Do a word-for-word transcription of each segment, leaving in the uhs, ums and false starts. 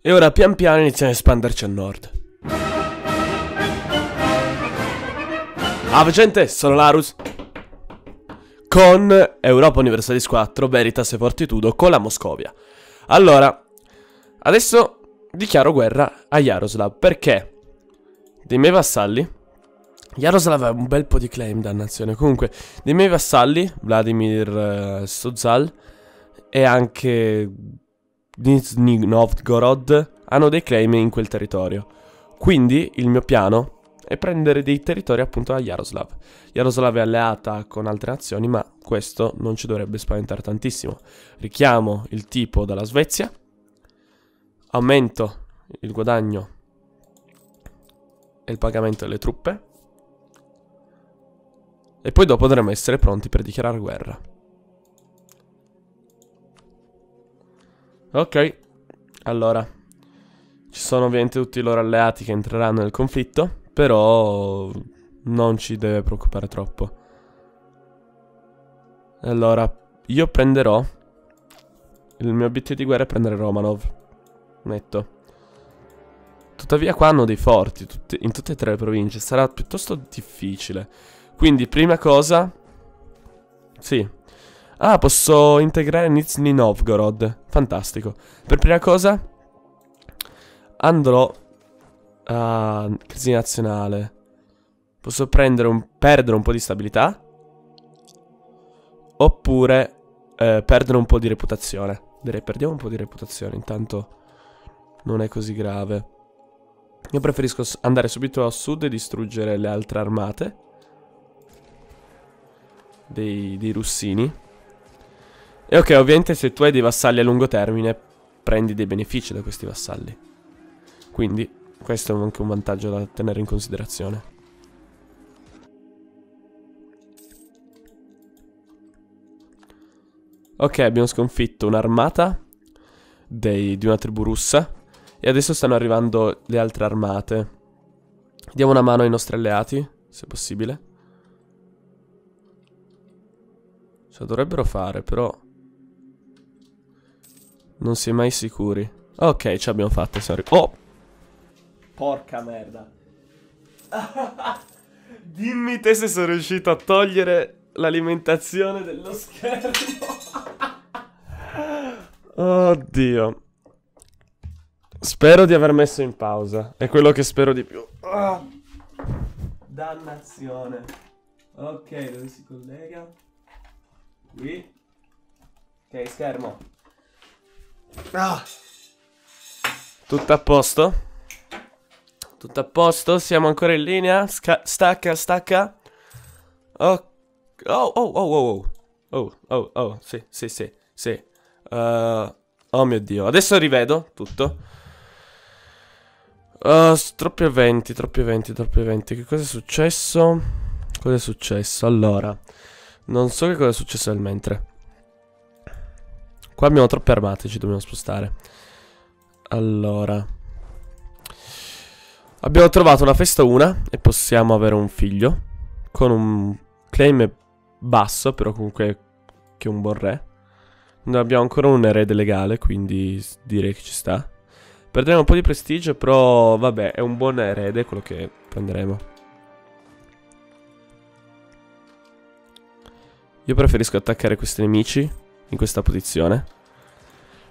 E ora pian piano iniziamo a espanderci a nord. Ah, gente, sono Larus con Europa Universalis quattro, Veritas et Fortitudo, con la Moscovia. Allora, adesso dichiaro guerra a Yaroslav, perché dei miei vassalli, Yaroslav ha un bel po' di claim, dannazione. Comunque, dei miei vassalli, Vladimir uh, Suzal e anche Nizhny Novgorod hanno dei claim in quel territorio. Quindi il mio piano è prendere dei territori appunto a Yaroslav. Yaroslav è alleata con altre nazioni, ma questo non ci dovrebbe spaventare tantissimo. Richiamo il tipo dalla Svezia, aumento il guadagno e il pagamento delle truppe, e poi dopo dovremmo essere pronti per dichiarare guerra. Ok, allora ci sono ovviamente tutti i loro alleati che entreranno nel conflitto, però non ci deve preoccupare troppo. Allora, io prenderò, il mio obiettivo di guerra è prendere Romanov, netto. Tuttavia qua hanno dei forti tutti, in tutte e tre le province, sarà piuttosto difficile. Quindi, prima cosa, sì, ah, posso integrare Nizhny Novgorod, fantastico. Per prima cosa andrò a crisi nazionale. Posso prendere un, perdere un po' di stabilità, oppure eh, perdere un po' di reputazione. Direi perdiamo un po' di reputazione, intanto non è così grave. Io preferisco andare subito a sud e distruggere le altre armate Dei, dei russini. E ok, ovviamente se tu hai dei vassalli a lungo termine prendi dei benefici da questi vassalli, quindi questo è anche un vantaggio da tenere in considerazione. Ok, abbiamo sconfitto un'armata di una tribù russa e adesso stanno arrivando le altre armate. Diamo una mano ai nostri alleati, se possibile. Ce la dovrebbero fare, però non si è mai sicuri. Ok, ce l'abbiamo fatta, siamo arrivati. Oh! Porca merda. Dimmi te se sono riuscito a togliere l'alimentazione dello schermo. Oddio. Spero di aver messo in pausa. È quello che spero di più. Ah. Dannazione. Ok, dove si collega? Qui. Ok, schermo. Ah. Tutto a posto? Tutto a posto? Siamo ancora in linea? Sca stacca, stacca. Oh, oh, oh, oh, oh, oh, oh, oh, sì, sì, sì, sì. Uh, oh mio Dio, adesso rivedo tutto. Uh, troppi eventi, troppi eventi, troppi eventi. Che cosa è successo? Cosa è successo? Allora, non so che cosa è successo nel mentre. Qua abbiamo troppe armate, ci dobbiamo spostare. Allora, abbiamo trovato una festa una e possiamo avere un figlio con un claim basso, però comunque che è un buon re. Noi abbiamo ancora un erede legale, quindi direi che ci sta. Perderemo un po' di prestigio, però vabbè, è un buon erede quello che prenderemo. Io preferisco attaccare questi nemici in questa posizione.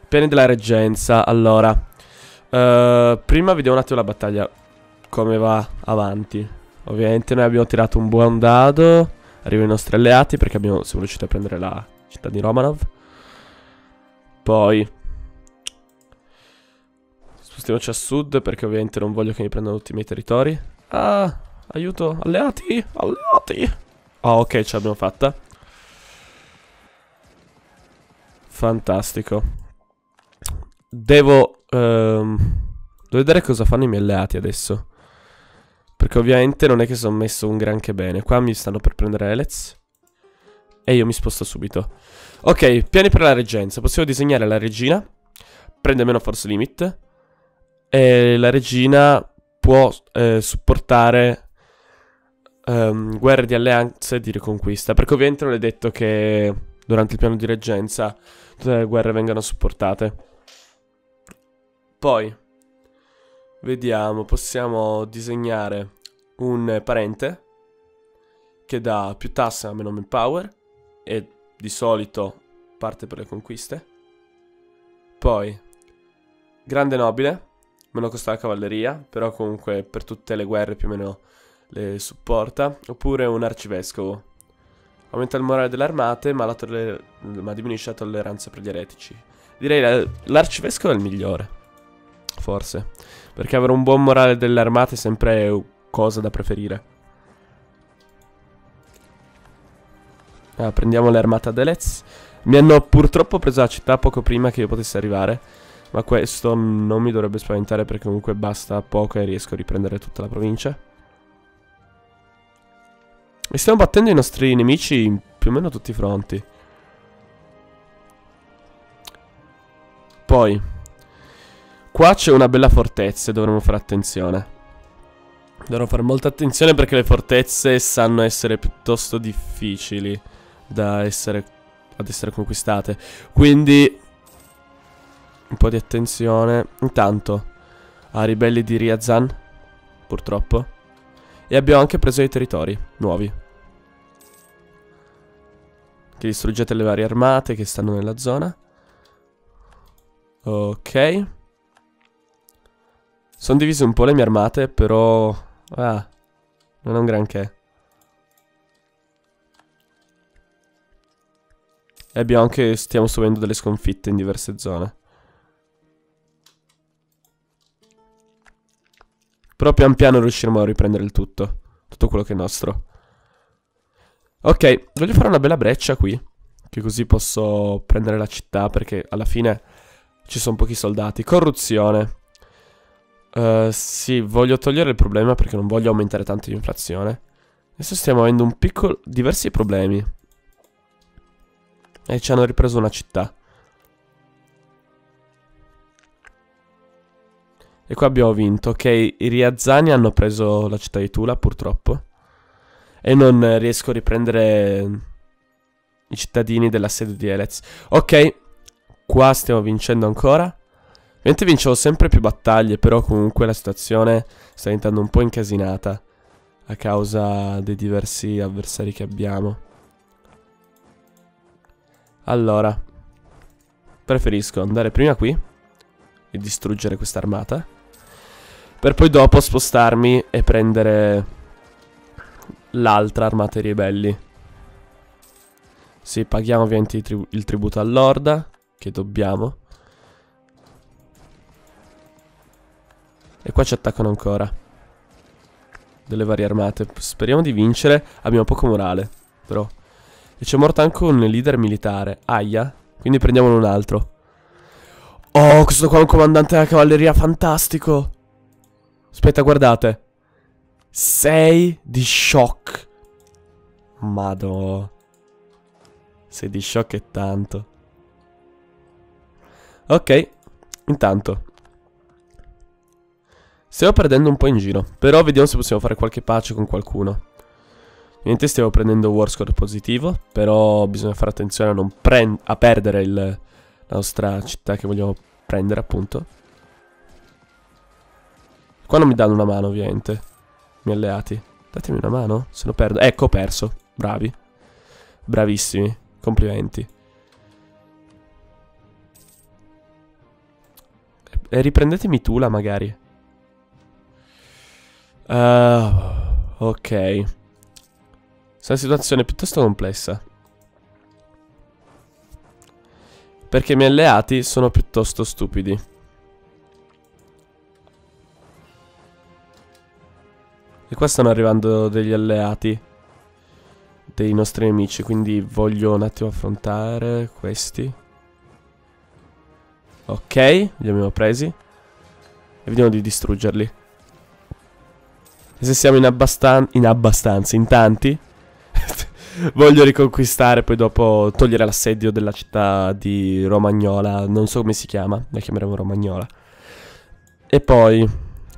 Piani della reggenza. Allora, uh, prima vediamo un attimo la battaglia come va avanti. Ovviamente noi abbiamo tirato un buon dado. Arrivano i nostri alleati, perché abbiamo, siamo riusciti a prendere la città di Romanov. Poi spostiamoci a sud, perché ovviamente non voglio che mi prendano tutti i miei territori. Ah, aiuto, alleati, alleati. Ah, oh, ok, ce l'abbiamo fatta. Fantastico. Devo ehm, devo vedere cosa fanno i miei alleati adesso, perché ovviamente non è che sono messo un granché bene. Qua mi stanno per prendere Elez e io mi sposto subito. Ok, piani per la reggenza. Possiamo disegnare la regina. Prende meno force limit. E la regina può eh, supportare ehm, guerre di alleanze e di riconquista, perché ovviamente non è detto che durante il piano di reggenza tutte le guerre vengano supportate. Poi vediamo, possiamo disegnare un parente che dà più tassa, meno manpower, e di solito parte per le conquiste. Poi grande nobile, meno costa la cavalleria, però comunque per tutte le guerre più o meno le supporta. Oppure un arcivescovo, aumenta il morale delle armate ma, la toller ma diminuisce la tolleranza per gli eretici. Direi l'arcivescovo è il migliore, forse, perché avere un buon morale delle armate è sempre cosa da preferire. Ah, prendiamo le armate ad Elez. Mi hanno purtroppo preso la città poco prima che io potessi arrivare, ma questo non mi dovrebbe spaventare perché comunque basta poco e riesco a riprendere tutta la provincia. E stiamo battendo i nostri nemici in più o meno tutti i fronti. Poi qua c'è una bella fortezza e dovremmo fare attenzione. Dovrò fare molta attenzione perché le fortezze sanno essere piuttosto difficili da essere, ad essere conquistate. Quindi un po' di attenzione. Intanto ai ribelli di Riazan, purtroppo. E abbiamo anche preso dei territori nuovi, che distruggete le varie armate che stanno nella zona. Ok, sono divise un po' le mie armate, però ah, non è un granché. E abbiamo anche, stiamo subendo delle sconfitte in diverse zone, però pian piano riusciremo a riprendere il tutto, tutto quello che è nostro. Ok, voglio fare una bella breccia qui, che così posso prendere la città, perché alla fine ci sono pochi soldati. Corruzione. Uh, sì, voglio togliere il problema perché non voglio aumentare tanto l'inflazione. Adesso stiamo avendo un piccolo... diversi problemi. E ci hanno ripreso una città. E qua abbiamo vinto. Ok, i Riazzani hanno preso la città di Tula, purtroppo. E non riesco a riprendere i cittadini della sede di Elez. Ok, qua stiamo vincendo ancora. Ovviamente vincevo sempre più battaglie, però comunque la situazione sta diventando un po' incasinata a causa dei diversi avversari che abbiamo. Allora, preferisco andare prima qui e distruggere questa armata, per poi dopo spostarmi e prendere l'altra armata dei ribelli. Sì, paghiamo ovviamente il, trib il tributo all'orda, che dobbiamo. E qua ci attaccano ancora delle varie armate. Speriamo di vincere. Abbiamo poco morale, però. E c'è morto anche un leader militare. Aia. Quindi prendiamone un altro. Oh, questo qua è un comandante della cavalleria. Fantastico. Aspetta, guardate. sei di shock. Madò. sei di shock è tanto. Ok. Intanto stiamo perdendo un po' in giro, però vediamo se possiamo fare qualche pace con qualcuno. Niente, stiamo prendendo war score positivo, però bisogna fare attenzione a non a perdere il, la nostra città che vogliamo prendere, appunto. Qua non mi danno una mano, ovviamente, i miei alleati. Datemi una mano, se no perdo. Ecco, ho perso. Bravi. Bravissimi, complimenti. E riprendetemi Tula, magari. Uh, ok, è una situazione piuttosto complessa, perché i miei alleati sono piuttosto stupidi. E qua stanno arrivando degli alleati dei nostri nemici, quindi voglio un attimo affrontare questi. Ok, li abbiamo presi. E vediamo di distruggerli. E se siamo in, abbastan in abbastanza, in tanti, voglio riconquistare, poi dopo togliere l'assedio della città di Romagnola. Non so come si chiama, la chiameremo Romagnola. E poi,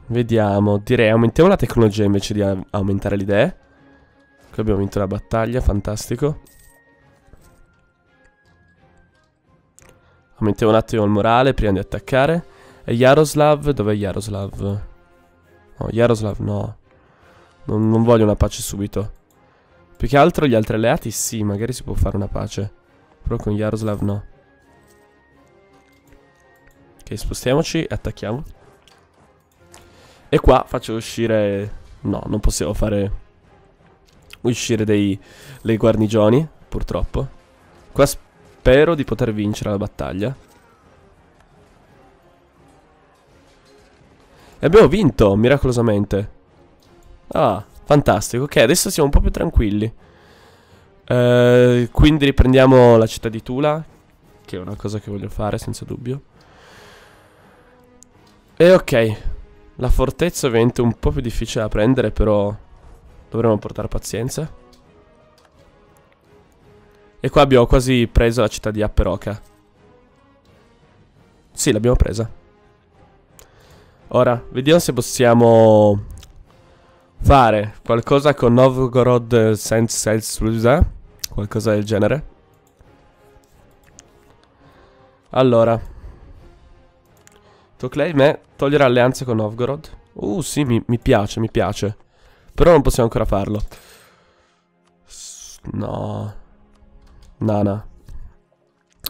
vediamo, direi aumentiamo la tecnologia invece di aumentare le idee. Qui abbiamo vinto la battaglia, fantastico. Aumentiamo un attimo il morale prima di attaccare. Yaroslav, dov'è Yaroslav? No, Yaroslav no. Non, non voglio una pace subito. Più che altro gli altri alleati sì, magari si può fare una pace. Però con Yaroslav no. Ok, spostiamoci, attacchiamo. E qua faccio uscire... No, non possiamo fare uscire dei, dei guarnigioni, purtroppo. Qua spero di poter vincere la battaglia. E abbiamo vinto, miracolosamente. Ah, fantastico. Ok, adesso siamo un po' più tranquilli. Eh, quindi riprendiamo la città di Tula, che è una cosa che voglio fare, senza dubbio. E ok, la fortezza ovviamente è un po' più difficile da prendere, però dovremo portare pazienza. E qua abbiamo quasi preso la città di Aperoka. Sì, l'abbiamo presa. Ora, vediamo se possiamo fare qualcosa con Novgorod senza qualcosa del genere. Allora... Toclaim è togliere alleanze con Novgorod. Uh, sì, mi, mi piace, mi piace. Però non possiamo ancora farlo. No. Nana.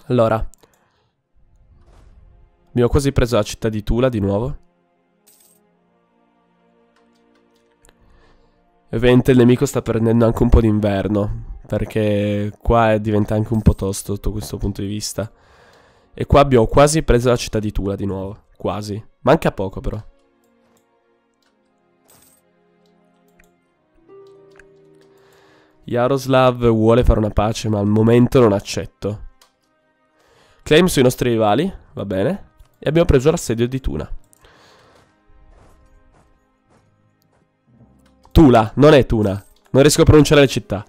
Allora. Abbiamo quasi preso la città di Tula di nuovo. Ovviamente il nemico sta prendendo anche un po' d'inverno. Perché qua è, diventa anche un po' tosto sotto questo punto di vista. E qua abbiamo quasi preso la città di Tula di nuovo. Quasi. Manca poco però. Yaroslav vuole fare una pace, ma al momento non accetto. Claim sui nostri rivali. Va bene. E abbiamo preso l'assedio di Tula. Tula, non è Tuna. Non riesco a pronunciare le città.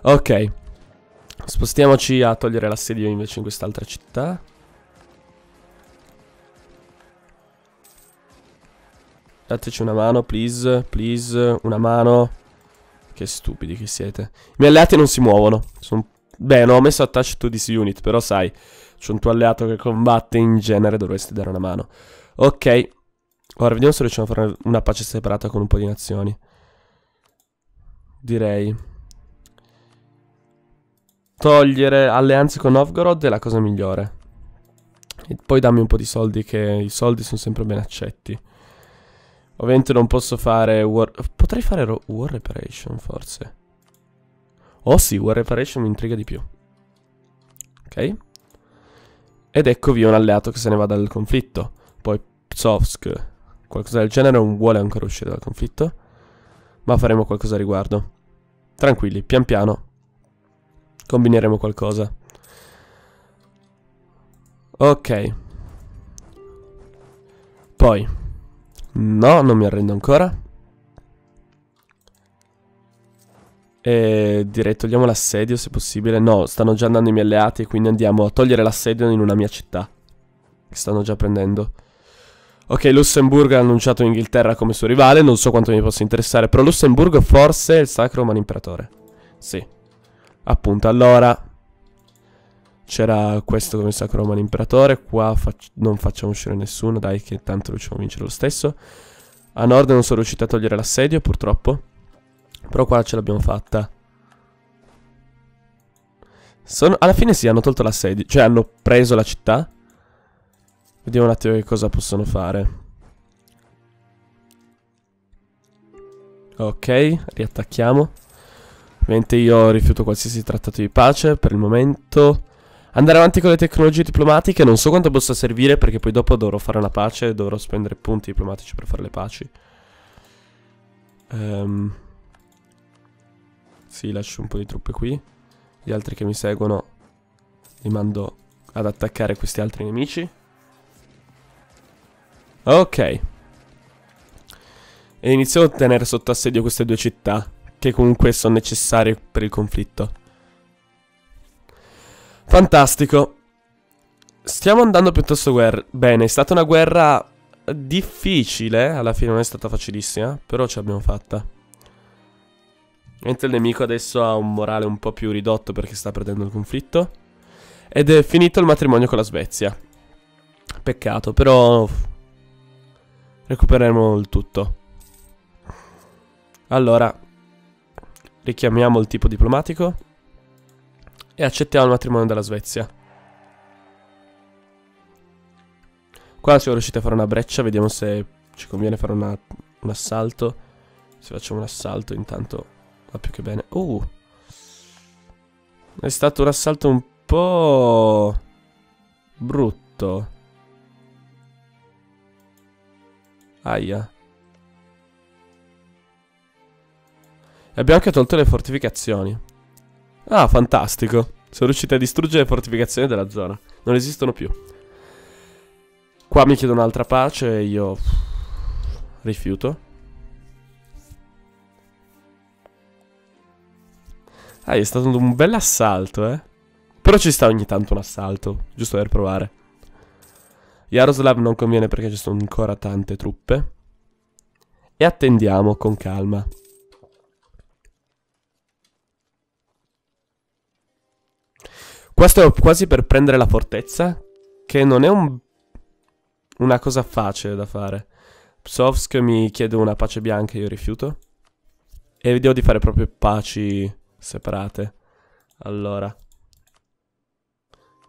Ok. Spostiamoci a togliere l'assedio invece in quest'altra città. Dateci una mano, please, please, una mano. Che stupidi che siete. I miei alleati non si muovono. Sono... Beh, no, ho messo attached to this unit, però sai, c'è un tuo alleato che combatte, in genere dovresti dare una mano. Ok. Ora vediamo se riusciamo a fare una pace separata con un po' di nazioni. Direi togliere alleanze con Novgorod è la cosa migliore. E poi dammi un po' di soldi, che i soldi sono sempre ben accetti. Ovviamente non posso fare war... Potrei fare war reparation forse. Oh sì, war reparation mi intriga di più. Ok. Ed ecco via un alleato che se ne va dal conflitto. Poi Psofsk, qualcosa del genere, non vuole ancora uscire dal conflitto, ma faremo qualcosa a riguardo. Tranquilli, pian piano combineremo qualcosa. Ok. Poi no, non mi arrendo ancora. E direi togliamo l'assedio se possibile. No, stanno già andando i miei alleati, quindi andiamo a togliere l'assedio in una mia città che stanno già prendendo. Ok, Lussemburgo ha annunciato Inghilterra come suo rivale. Non so quanto mi possa interessare, però Lussemburgo forse è il Sacro Romano Imperatore. Sì. Appunto, allora c'era questo come Sacro Romano Imperatore. Qua fac non facciamo uscire nessuno, dai, che tanto riusciamo a vincere lo stesso. A nord non sono riuscito a togliere l'assedio, purtroppo. Però qua ce l'abbiamo fatta. Sono alla fine sì, hanno tolto l'assedio, cioè hanno preso la città. Vediamo un attimo che cosa possono fare. Ok, riattacchiamo. Ovviamente io rifiuto qualsiasi trattato di pace per il momento. Andare avanti con le tecnologie diplomatiche non so quanto possa servire, perché poi dopo dovrò fare una pace e dovrò spendere punti diplomatici per fare le paci. um, Sì, lascio un po' di truppe qui. Gli altri che mi seguono li mando ad attaccare questi altri nemici. Ok. E iniziamo a tenere sotto assedio queste due città, che comunque sono necessarie per il conflitto. Fantastico. Stiamo andando piuttosto bene. È stata una guerra difficile. Alla fine non è stata facilissima, però ce l'abbiamo fatta. Mentre il nemico adesso ha un morale un po' più ridotto, perché sta perdendo il conflitto. Ed è finito il matrimonio con la Svezia. Peccato, però recupereremo il tutto. Allora, richiamiamo il tipo diplomatico e accettiamo il matrimonio della Svezia. Qua siamo riusciti a fare una breccia, vediamo se ci conviene fare una, un assalto. Se facciamo un assalto intanto va più che bene. Uh, è stato un assalto un po' brutto. Aia. E abbiamo anche tolto le fortificazioni. Ah, fantastico. Sono riusciti a distruggere le fortificazioni della zona. Non esistono più. Qua mi chiedono un'altra pace e io rifiuto. Ah, è stato un bel assalto, eh. Però ci sta ogni tanto un assalto, giusto per provare. Yaroslav non conviene perché ci sono ancora tante truppe. E attendiamo con calma. Qua sto quasi per prendere la fortezza, che non è un, una cosa facile da fare. Psofsk mi chiede una pace bianca, io rifiuto. E vedo di fare proprio paci separate. Allora,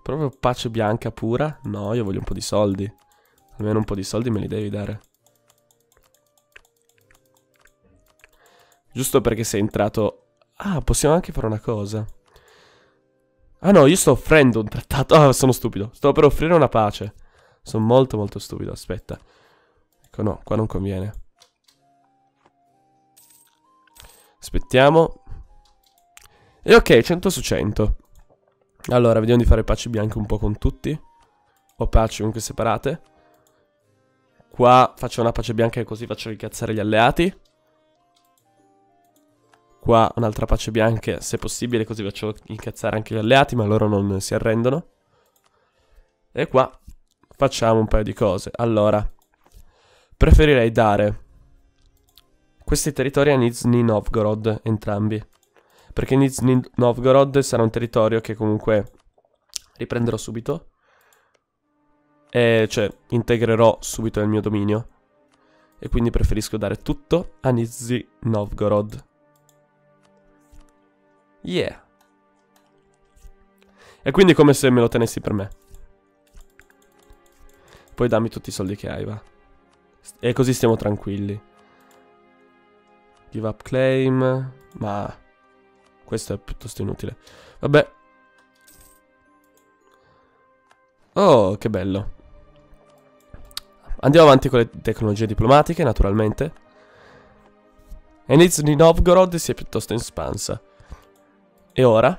proprio pace bianca pura? No, io voglio un po' di soldi. Almeno un po' di soldi me li devi dare. Giusto perché sei entrato... Ah, possiamo anche fare una cosa. Ah no, io sto offrendo un trattato. Ah, sono stupido. Sto per offrire una pace. Sono molto molto stupido, aspetta. Ecco, no, qua non conviene. Aspettiamo. E ok, cento su cento. Allora, vediamo di fare pace bianche un po' con tutti. O pace comunque separate. Qua faccio una pace bianca e così faccio ricazzare gli alleati. Qua un'altra pace bianca, se possibile, così faccio incazzare anche gli alleati, ma loro non si arrendono. E qua facciamo un paio di cose. Allora, preferirei dare questi territori a Nizhny Novgorod, entrambi. Perché Nizhny Novgorod sarà un territorio che comunque riprenderò subito. E cioè, integrerò subito nel mio dominio. E quindi preferisco dare tutto a Nizhny Novgorod. Yeah. E quindi è come se me lo tenessi per me. Poi dammi tutti i soldi che hai, va. E così stiamo tranquilli. Give up claim. Ma questo è piuttosto inutile. Vabbè. Oh, che bello. Andiamo avanti con le tecnologie diplomatiche, naturalmente. E Nizhny Novgorod si è piuttosto espansa. E ora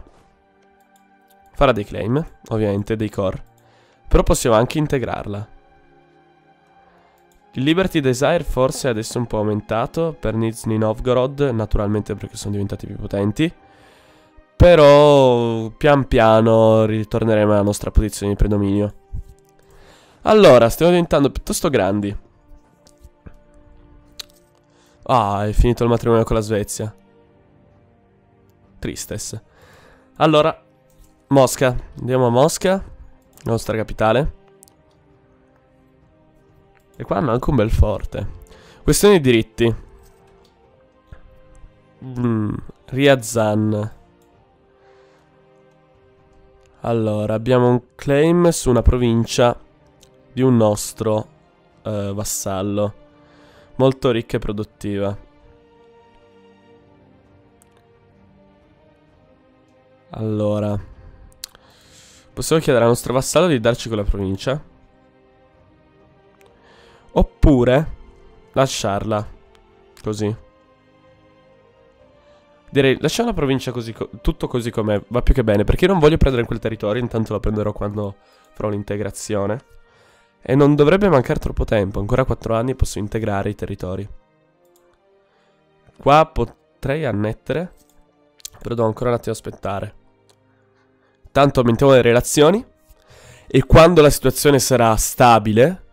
farà dei claim, ovviamente, dei core. Però possiamo anche integrarla. Il Liberty Desire forse adesso è un po' aumentato per Nizhny Novgorod, naturalmente perché sono diventati più potenti. Però pian piano ritorneremo alla nostra posizione di predominio. Allora, stiamo diventando piuttosto grandi. Ah, è finito il matrimonio con la Svezia. Tristes. Allora, Mosca. Andiamo a Mosca, la nostra capitale. E qua hanno anche un bel forte. Questione di diritti. mm, Riazan. Allora, abbiamo un claim su una provincia di un nostro eh, vassallo, molto ricca e produttiva. Allora, possiamo chiedere al nostro vassallo di darci quella provincia, oppure lasciarla così. Direi lasciamo la provincia così, tutto così com'è, va più che bene. Perché io non voglio prendere quel territorio, intanto lo prenderò quando farò l'integrazione. E non dovrebbe mancare troppo tempo, ancora quattro anni posso integrare i territori. Qua potrei annettere, però devo ancora un attimo aspettare. Tanto aumentiamo le relazioni. E quando la situazione sarà stabile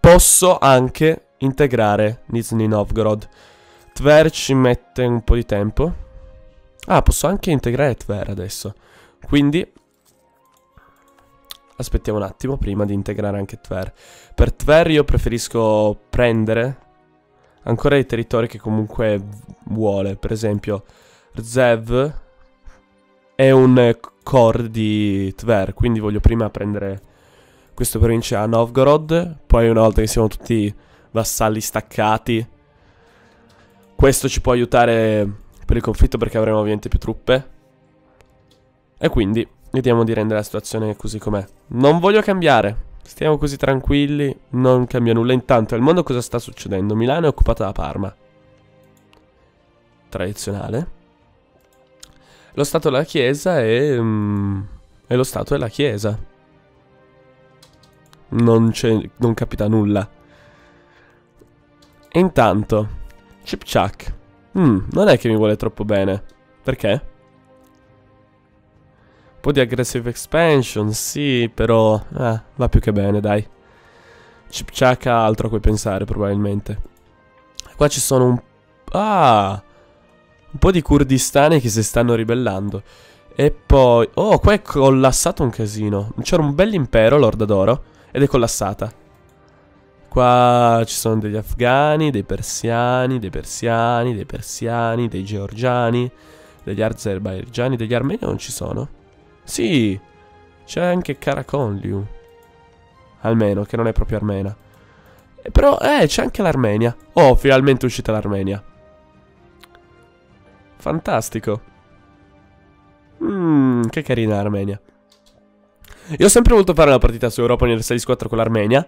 posso anche integrare Nizhny Novgorod. Tver ci mette un po' di tempo. Ah, posso anche integrare Tver adesso. Quindi aspettiamo un attimo prima di integrare anche Tver. Per Tver io preferisco prendere ancora i territori che comunque vuole. Per esempio Rzev è un core di Tver, quindi voglio prima prendere questa provincia a Novgorod. Poi una volta che siamo tutti vassalli staccati, questo ci può aiutare per il conflitto perché avremo ovviamente più truppe. E quindi vediamo di rendere la situazione così com'è. Non voglio cambiare, stiamo così tranquilli, non cambia nulla. Intanto al mondo cosa sta succedendo? Milano è occupata da Parma, tradizionale. Lo Stato della Chiesa è... Mm, è lo Stato della Chiesa. Non c'è... non capita nulla. E intanto Chipchak mm, non è che mi vuole troppo bene. Perché? Un po' di aggressive expansion, sì, però... Eh, va più che bene, dai. Chipchak ha altro a cui pensare, probabilmente. Qua ci sono un... Ah... un po' di Kurdistani che si stanno ribellando. E poi... Oh, qua è collassato un casino. C'era un bell'impero, l'Orda d'Oro, ed è collassata. Qua ci sono degli afghani, dei persiani, dei persiani, dei persiani, dei georgiani, degli azerbaigiani, degli armeni non ci sono. Sì, c'è anche Karakonliu, almeno, che non è proprio armena. E però, eh, c'è anche l'Armenia. Oh, finalmente è uscita l'Armenia. Fantastico. Mmm, che carina l'Armenia. Io ho sempre voluto fare una partita su Europa Universalis quattro con l'Armenia.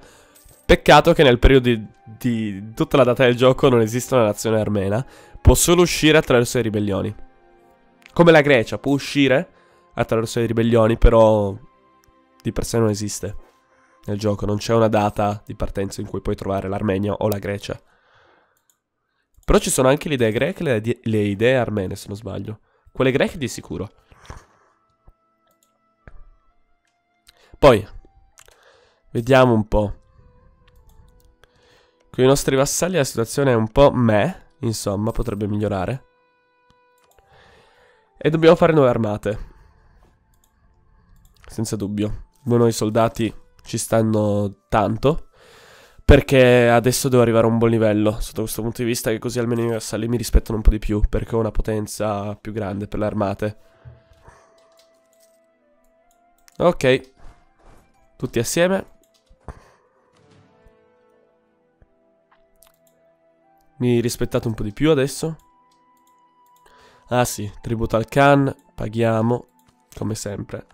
Peccato che nel periodo di, di tutta la data del gioco non esista una nazione armena. Può solo uscire attraverso le ribellioni. Come la Grecia, può uscire attraverso le ribellioni, però di per sé non esiste nel gioco. Non c'è una data di partenza in cui puoi trovare l'Armenia o la Grecia. Però ci sono anche le idee greche e le, le idee armene, se non sbaglio. Quelle greche di sicuro. Poi, vediamo un po'. Con i nostri vassalli la situazione è un po' meh, insomma, potrebbe migliorare. E dobbiamo fare nuove armate. Senza dubbio. Noi soldati ci stanno tanto. Perché adesso devo arrivare a un buon livello, sotto questo punto di vista, che così almeno i miei vassalli mi rispettano un po' di più, perché ho una potenza più grande per le armate. Ok. Tutti assieme. Mi rispettate un po' di più adesso? Ah sì, tributo al Khan, paghiamo, come sempre.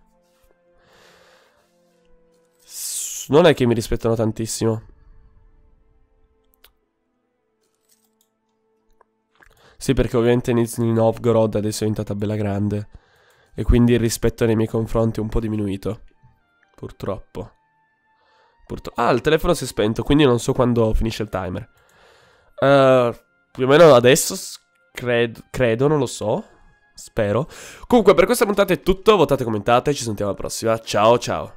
Non è che mi rispettano tantissimo. Sì, perché ovviamente Nizhny Novgorod adesso è diventata bella grande. E quindi il rispetto nei miei confronti è un po' diminuito. Purtroppo. Purtro- ah, il telefono si è spento, quindi non so quando finisce il timer. Uh, più o meno adesso, credo, credo, non lo so. Spero. Comunque, per questa puntata è tutto. Votate, commentate, ci sentiamo alla prossima. Ciao, ciao.